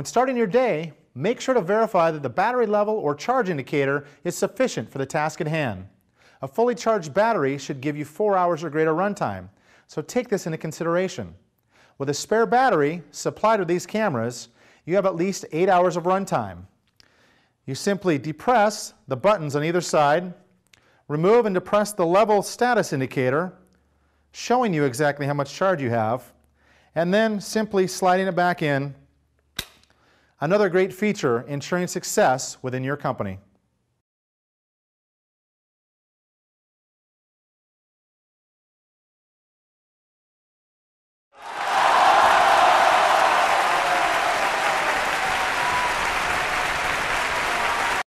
When starting your day, make sure to verify that the battery level or charge indicator is sufficient for the task at hand. A fully charged battery should give you 4 hours or greater runtime, so take this into consideration. With a spare battery supplied with these cameras, you have at least 8 hours of runtime. You simply depress the buttons on either side, remove and depress the level status indicator, showing you exactly how much charge you have, and then simply sliding it back in. Another great feature ensuring success within your company.